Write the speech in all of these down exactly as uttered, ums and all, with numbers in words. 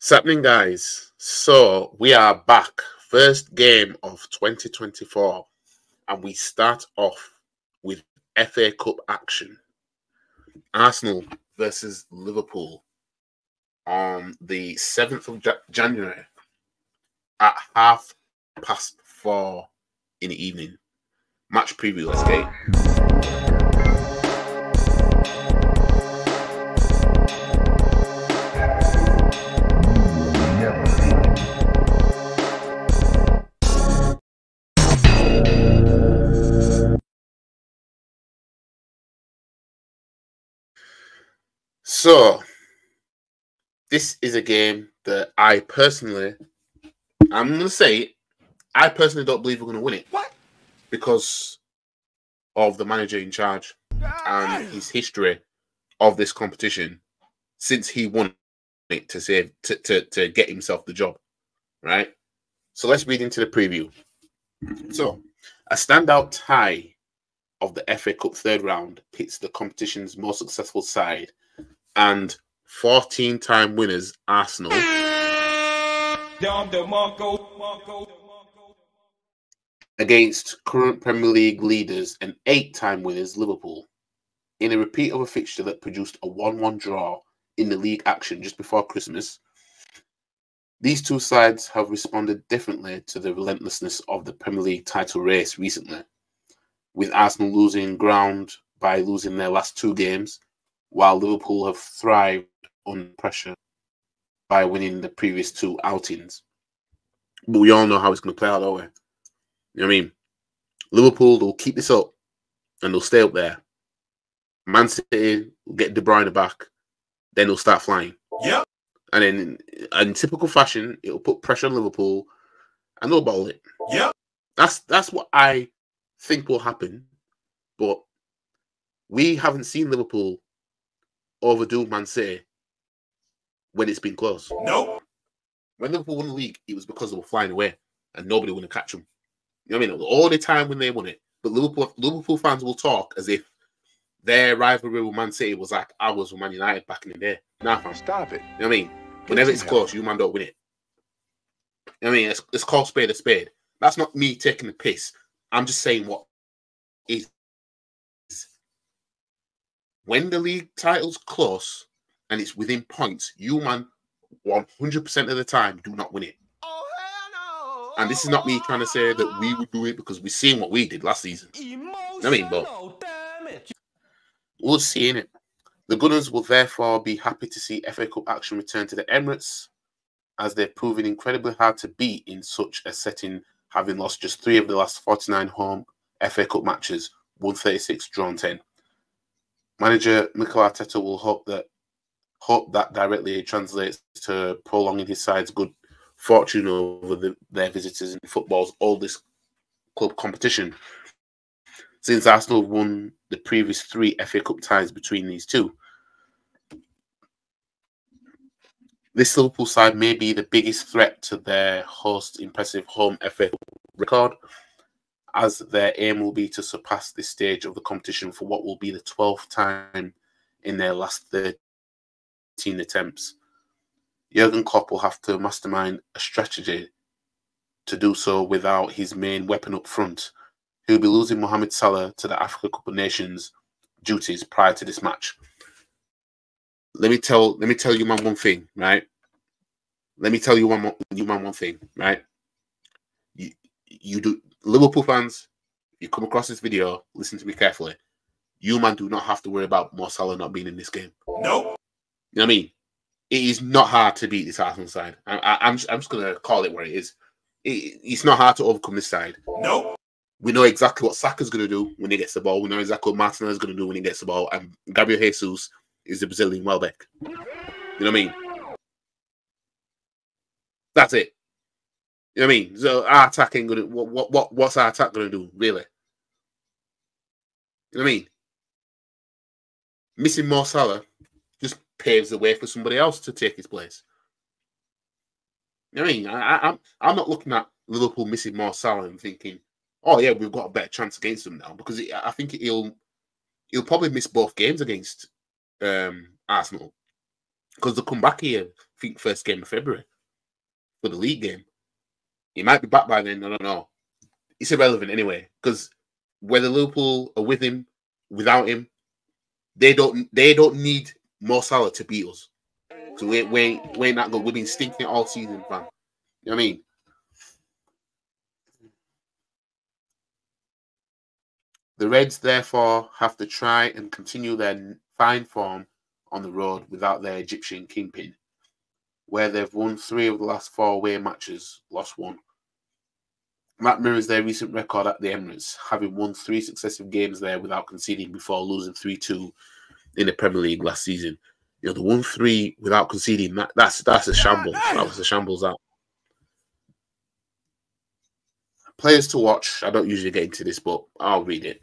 What's happening, guys? So we are back, first game of twenty twenty-four, and we start off with F A Cup action. Arsenal versus Liverpool on the seventh of January at half past four in the evening. Match preview, let's go. So, this is a game that I personally, I'm going to say it, I personally don't believe we're going to win it. What? Because of the manager in charge and his history of this competition since he won it to save, to, to, to get himself the job, right? So, let's read into the preview. So, a standout tie of the F A Cup third round pits the competition's most successful side and fourteen-time winners Arsenal against current Premier League leaders and eight-time winners Liverpool in a repeat of a fixture that produced a one one draw in the league action just before Christmas. These two sides have responded differently to the relentlessness of the Premier League title race recently, with Arsenal losing ground by losing their last two games, while Liverpool have thrived under pressure by winning the previous two outings. But we all know how it's going to play out, don't we? You know what I mean? Liverpool, they'll keep this up and they'll stay up there. Man City will get De Bruyne back, then they'll start flying. Yeah. And then, in typical fashion, it'll put pressure on Liverpool and they'll bottle it. Yeah. That's, that's what I think will happen. But we haven't seen Liverpool overdo Man City when it's been close. No. When Liverpool won the league, it was because they were flying away and nobody wanted to catch them. You know what I mean? All the time when they won it. But Liverpool Liverpool fans will talk as if their rivalry with Man City was like ours with Man United back in the day. Nah, fam. Stop it. You know what I mean? Whenever it's close, you man don't win it. You know what I mean? It's, it's called spade a spade. That's not me taking the piss. I'm just saying what is. When the league title's close and it's within points, you man, one hundred percent of the time, do not win it. Oh, hell no. And this is not me trying to say that we would do it because we've seen what we did last season. Emotional, I mean, but we'll see, innit? The Gunners will therefore be happy to see F A Cup action return to the Emirates, as they're proving incredibly hard to beat in such a setting, having lost just three of the last forty-nine home F A Cup matches, one thirty-six, drawn ten. Manager Mikel Arteta will hope that hope that directly translates to prolonging his side's good fortune over the, their visitors in football's oldest club competition, since Arsenal won the previous three F A Cup ties between these two. This Liverpool side may be the biggest threat to their host's impressive home F A Cup record, as their aim will be to surpass this stage of the competition for what will be the twelfth time in their last thirteen attempts. Jurgen Klopp will have to mastermind a strategy to do so without his main weapon up front, who will be losing Mohamed Salah to the Africa Cup of Nations duties prior to this match. Let me tell, let me tell you, man, one thing, right? Let me tell you, one, you man, one thing, right? You, you do. Liverpool fans, you come across this video, listen to me carefully. You, man, do not have to worry about Mo Salah not being in this game. No. You know what I mean? It is not hard to beat this Arsenal side. I, I, I'm, I'm just going to call it where it is. It, it's not hard to overcome this side. No. We know exactly what Saka's going to do when he gets the ball. We know exactly what Martinelli is going to do when he gets the ball. And Gabriel Jesus is the Brazilian Welbeck. You know what I mean? That's it. You know what I mean? So our attack ain't gonna what what what what's our attack gonna do, really? You know what I mean? Missing Mo Salah just paves the way for somebody else to take his place. You know what I mean? I, I I'm I'm not looking at Liverpool missing Mo Salah and thinking, oh yeah, we've got a better chance against them now, because it, I think he'll he'll probably miss both games against um Arsenal. Because they'll come back here, I think, first game of February for the league game. He might be back by then, I don't know. It's irrelevant anyway, because whether Liverpool are with him, without him, they don't they don't need Mo Salah to beat us. So we we we're not good. We've been stinking all season, fam. You know what I mean? The Reds therefore have to try and continue their fine form on the road without their Egyptian kingpin, where they've won three of the last four away matches, lost one. That mirrors their recent record at the Emirates, having won three successive games there without conceding before losing three two in the Premier League last season. You know, the won three without conceding, that, that's that's a shambles. That was a shambles out. Players to watch. I don't usually get into this, but I'll read it.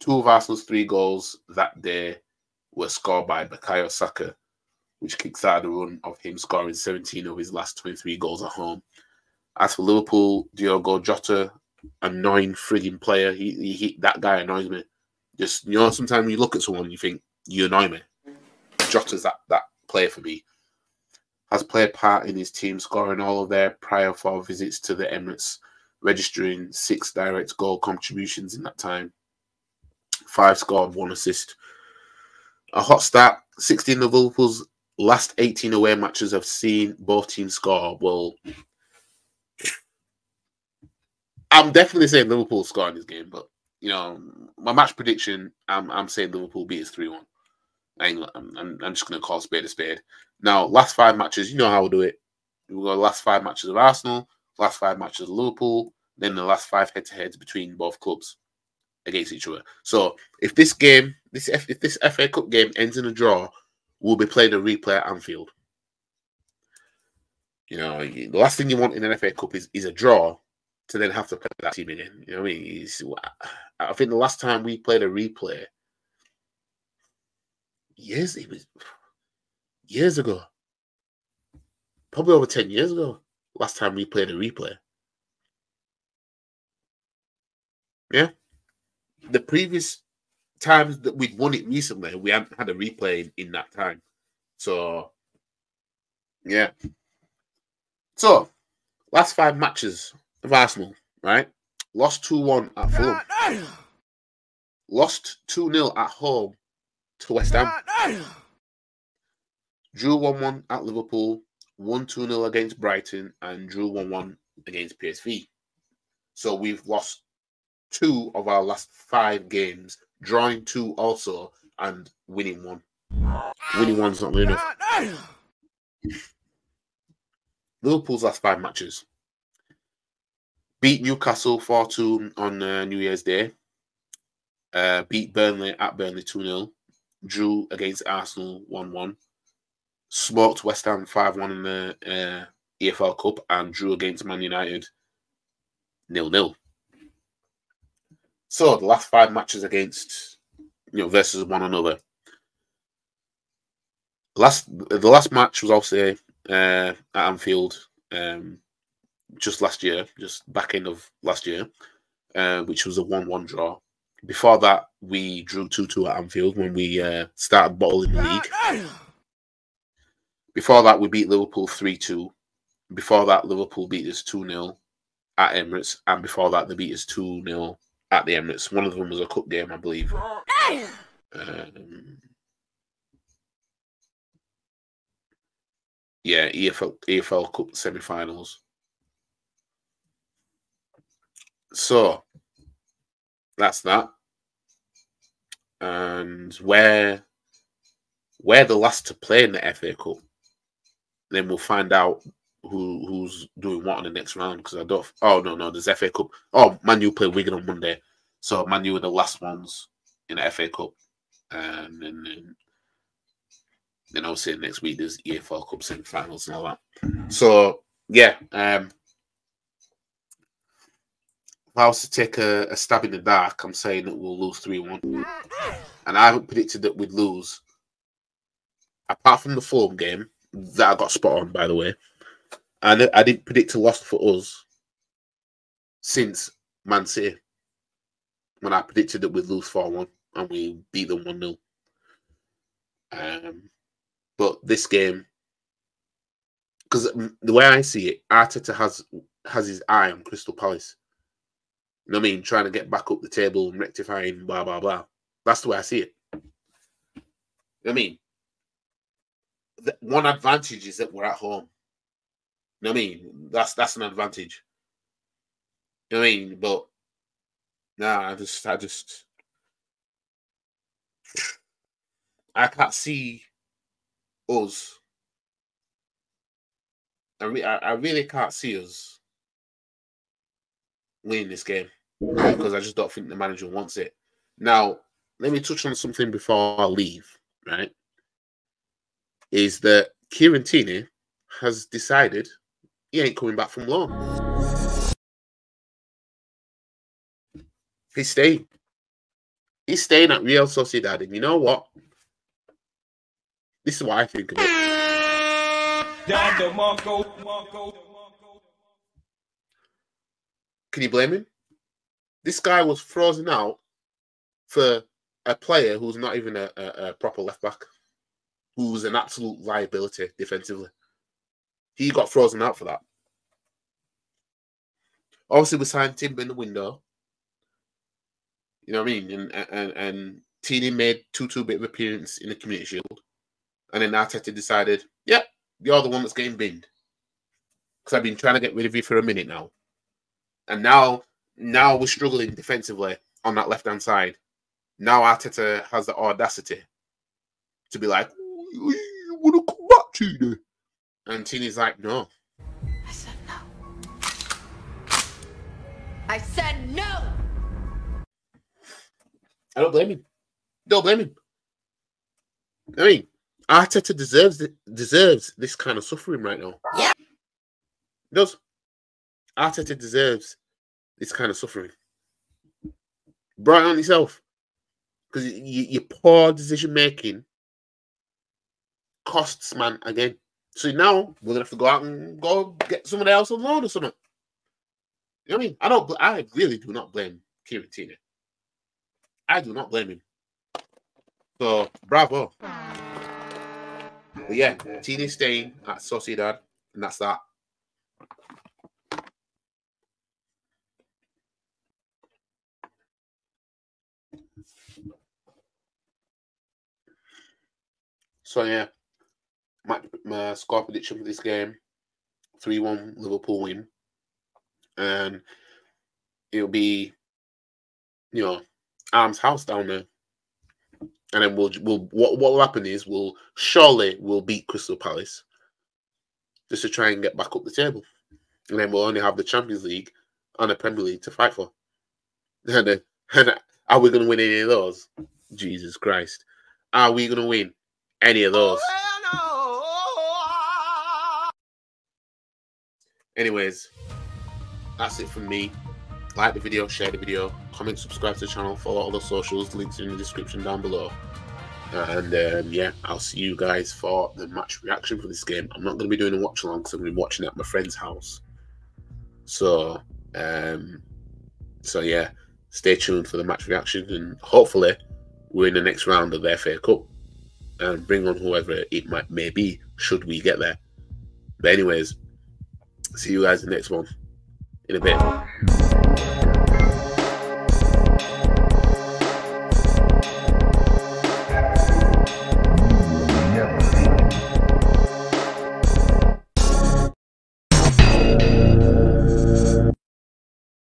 Two of Arsenal's three goals that day were scored by Bukayo Saka, which kickstarted a run of him scoring seventeen of his last twenty-three goals at home. As for Liverpool, Diogo Jota, annoying frigging player. He, he, he that guy annoys me. Just, you know, sometimes you look at someone and you think, you annoy me. Jota's that, that player for me. Has played part in his team scoring all of their prior four visits to the Emirates, registering six direct goal contributions in that time. Five scored, one assist. A hot start. sixteen of Liverpool's last eighteen away matches have seen both teams score. Well, I'm definitely saying Liverpool score in this game, but you know, my match prediction, I'm I'm saying Liverpool beats three one. I'm, I'm I'm just gonna call spade a spade. Now, last five matches, you know how we'll do it. We'll go last five matches of Arsenal, last five matches of Liverpool, then the last five head-to-heads between both clubs against each other. So if this game, this F, if this F A Cup game ends in a draw, we'll be playing a replay at Anfield. You know, the last thing you want in an F A Cup is, is a draw to then have to play that team again. You know what I mean? It's, I think the last time we played a replay, years, it was years ago. Probably over ten years ago, last time we played a replay. Yeah. The previous times that we'd won it recently, we haven't had a replay in, in that time. So, yeah. So, last five matches of Arsenal, right? Lost two one at Fulham. No, no. Lost two nil at home to West Ham. No, no. Drew one one at Liverpool. Won two nil against Brighton. And drew one one against P S V. So we've lost two of our last five games. Drawing two also. And winning one. Winning one's not good enough. No, no. Liverpool's last five matches. Beat Newcastle four two on uh, New Year's Day. Uh, beat Burnley at Burnley two nil. Drew against Arsenal one one. Smoked West Ham five one in the uh, E F L Cup. And drew against Man United nil nil. So, the last five matches against, you know, versus one another. Last, the last match was obviously uh, at Anfield. Um, just last year, just back end of last year, uh, which was a one one draw. Before that, we drew two two at Anfield when we uh, started bottling the league. Before that, we beat Liverpool three two. Before that, Liverpool beat us two nil at Emirates. And before that, they beat us two nil at the Emirates. One of them was a cup game, I believe. Um, yeah, E F L, E F L Cup semi-finals. So, that's that. And where we're the last to play in the F A Cup. Then we'll find out who who's doing what in the next round. Because I don't... Oh, no, no. There's F A Cup. Oh, Man U play Wigan on Monday. So, Man U are the last ones in the F A Cup. And then, then, then I'll say next week there's E F L Cup semi-finals and all that. So, yeah. Um... If I was to take a, a stab in the dark, I'm saying that we'll lose three one. And I haven't predicted that we'd lose. Apart from the Fulham game, that I got spot on, by the way. And I didn't predict a loss for us since Man City. When I predicted that we'd lose four one and we beat them one nil. Um, But this game, because the way I see it, Arteta has has his eye on Crystal Palace. You know what I mean? Trying to get back up the table and rectifying, blah, blah, blah. That's the way I see it. You know what I mean? The one advantage is that we're at home. You know what I mean? That's that's an advantage. You know what I mean? But nah, I just I just I can't see us. I re I really can't see us winning this game because I just don't think the manager wants it. Now, let me touch on something before I leave, right? Is that Kieran Tierney has decided he ain't coming back from loan. He's staying. He's staying at Real Sociedad. And you know what? This is what I think of it. Can you blame him? This guy was frozen out for a player who's not even a, a, a proper left-back, who's an absolute liability defensively. He got frozen out for that. Obviously, we signed Timber in the window. You know what I mean? And and, and Tierney made two two bit of appearance in the Community Shield. And then Arteta decided, yep, yeah, you're the one that's getting binned. Because I've been trying to get rid of you for a minute now. And now, now we're struggling defensively on that left-hand side. Now Arteta has the audacity to be like, you want to come back, Tierney? And Tierney's like, no. I said no. I said no. I don't blame him. Don't blame him. I mean, Arteta deserves deserves this kind of suffering right now. Yeah. He does. Arteta deserves this kind of suffering. Brought it on yourself. Because you, your poor decision making costs, man, again. So now we're gonna have to go out and go get somebody else on loan or something. You know what I mean? I don't. I really do not blame Kieran Tierney. I do not blame him. So bravo. But yeah, Tierney's staying at Sociedad, and that's that. So yeah. My, my score prediction for this game, three one Liverpool win. And it'll be, you know, Arm's house down there. And then we'll, we'll what, what will happen is we'll, surely we'll beat Crystal Palace just to try and get back up the table. And then we'll only have the Champions League and the Premier League to fight for. And, then, and are we going to win any of those? Jesus Christ. Are we going to win any of those? Anyways, that's it from me. Like the video, share the video, comment, subscribe to the channel, follow all the socials, links in the description down below. And um, yeah, I'll see you guys for the match reaction for this game. I'm not going to be doing a watch along because I'm going to be watching at my friend's house. So, um, so yeah, stay tuned for the match reaction. And hopefully, we're in the next round of the F A Cup. And bring on whoever it might may be, should we get there. But anyways, see you guys in the next one in a bit.